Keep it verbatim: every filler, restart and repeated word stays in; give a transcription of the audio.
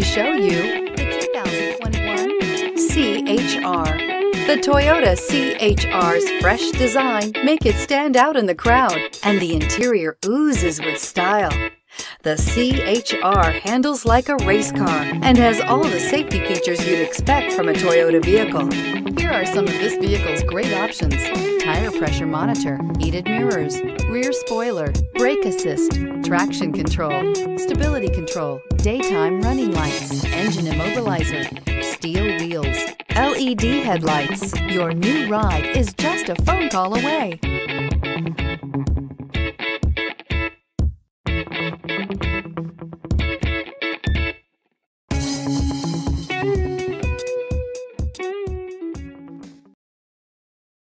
to show you the twenty twenty-one C H R. The Toyota C H R's fresh design make it stand out in the crowd, and the interior oozes with style. The C H R handles like a race car and has all the safety features you'd expect from a Toyota vehicle. Here are some of this vehicle's great options: tire pressure monitor, heated mirrors, rear spoiler, brake assist, traction control, stability control, daytime running lights, engine immobilizer, steel wheels, L E D headlights. Your new ride is just a phone call away.